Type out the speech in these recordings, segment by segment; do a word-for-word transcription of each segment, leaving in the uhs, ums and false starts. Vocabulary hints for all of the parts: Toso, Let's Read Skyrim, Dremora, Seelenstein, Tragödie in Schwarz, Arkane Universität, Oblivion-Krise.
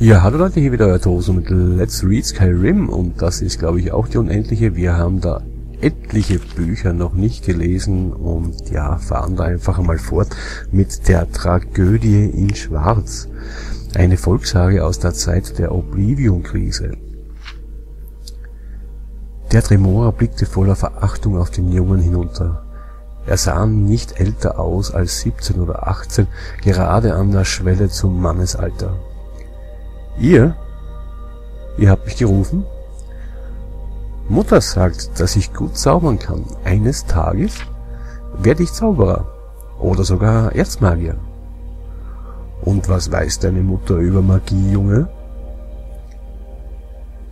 Ja, hallo Leute, hier wieder euer Toso mit Let's Read Skyrim und das ist, glaube ich, auch die unendliche. Wir haben da etliche Bücher noch nicht gelesen und ja, fahren da einfach einmal fort mit der Tragödie in Schwarz. Eine Volkssage aus der Zeit der Oblivion-Krise. Der Dremora blickte voller Verachtung auf den Jungen hinunter. Er sah nicht älter aus als siebzehn oder achtzehn, gerade an der Schwelle zum Mannesalter. Ihr? Ihr habt mich gerufen? Mutter sagt, dass ich gut zaubern kann. Eines Tages werde ich Zauberer oder sogar Erzmagier. Und was weiß deine Mutter über Magie, Junge?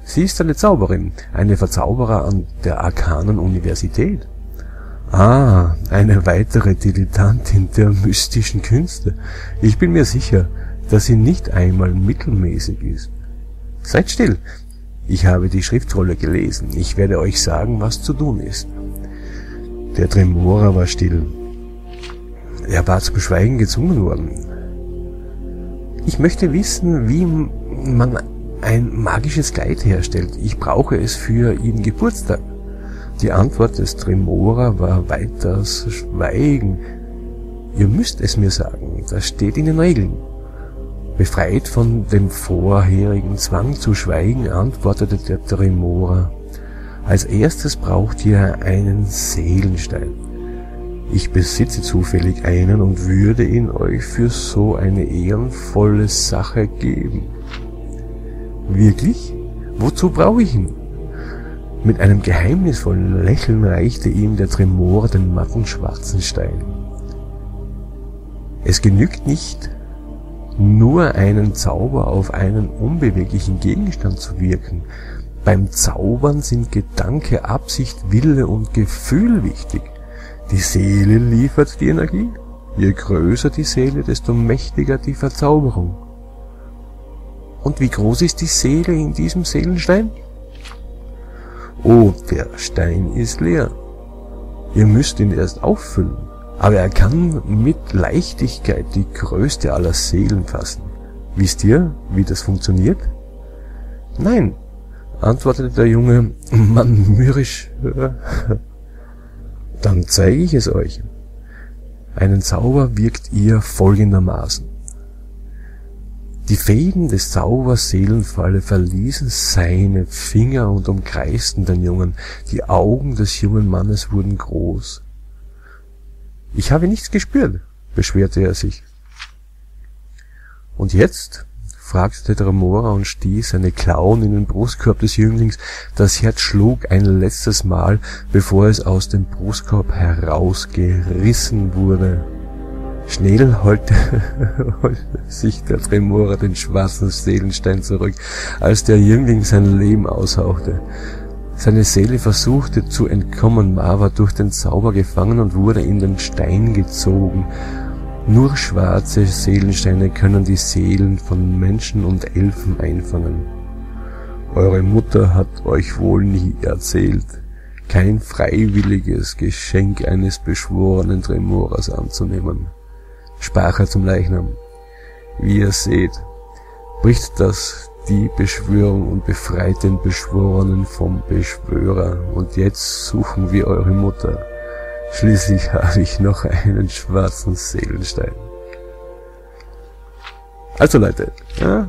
Sie ist eine Zauberin, eine Verzauberer an der Arkanen Universität. Ah, eine weitere Dilettantin der mystischen Künste. Ich bin mir sicher, dass sie nicht einmal mittelmäßig ist. Seid still. Ich habe die Schriftrolle gelesen. Ich werde euch sagen, was zu tun ist. Der Dremora war still. Er war zum Schweigen gezwungen worden. Ich möchte wissen, wie man ein magisches Kleid herstellt. Ich brauche es für ihren Geburtstag. Die Antwort des Dremora war weiters Schweigen. Ihr müsst es mir sagen. Das steht in den Regeln. Befreit von dem vorherigen Zwang zu schweigen, antwortete der Dremora. Als erstes braucht ihr einen Seelenstein. Ich besitze zufällig einen und würde ihn euch für so eine ehrenvolle Sache geben. Wirklich? Wozu brauche ich ihn? Mit einem geheimnisvollen Lächeln reichte ihm der Dremora den matten schwarzen Stein. Es genügt nicht, nur einen Zauber auf einen unbeweglichen Gegenstand zu wirken. Beim Zaubern sind Gedanke, Absicht, Wille und Gefühl wichtig. Die Seele liefert die Energie. Je größer die Seele, desto mächtiger die Verzauberung. Und wie groß ist die Seele in diesem Seelenstein? Oh, der Stein ist leer. Ihr müsst ihn erst auffüllen. Aber er kann mit Leichtigkeit die größte aller Seelen fassen. Wisst ihr, wie das funktioniert? Nein, antwortete der junge Mann mürrisch. Dann zeige ich es euch. Einen Zauber wirkt ihr folgendermaßen. Die Fäden des Zaubers Seelenfalle verließen seine Finger und umkreisten den Jungen. Die Augen des jungen Mannes wurden groß. Ich habe nichts gespürt, beschwerte er sich. Und jetzt? Fragte der Dremora und stieß seine Klauen in den Brustkorb des Jünglings. Das Herz schlug ein letztes Mal, bevor es aus dem Brustkorb herausgerissen wurde. Schnell holte, holte sich der Dremora den schwarzen Seelenstein zurück, als der Jüngling sein Leben aushauchte. Seine Seele versuchte zu entkommen, war durch den Zauber gefangen und wurde in den Stein gezogen. Nur schwarze Seelensteine können die Seelen von Menschen und Elfen einfangen. Eure Mutter hat euch wohl nie erzählt, kein freiwilliges Geschenk eines beschworenen Dremoras anzunehmen, sprach er zum Leichnam. Wie ihr seht, bricht das die Beschwörung und befreit den Beschworenen vom Beschwörer. Und jetzt suchen wir eure Mutter. Schließlich habe ich noch einen schwarzen Seelenstein. Also Leute, ja,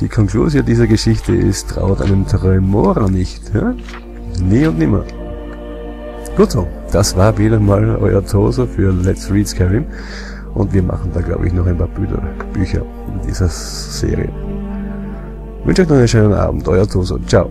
die Konklusion dieser Geschichte ist, traut einem Dremora nicht. Ja? Nie und nimmer. Gut so, das war wieder mal euer Toso für Let's Read Skyrim. Und wir machen da, glaube ich, noch ein paar Bücher, Bücher in dieser Serie. Ich wünsche euch noch einen schönen Abend, euer Toso. Ciao.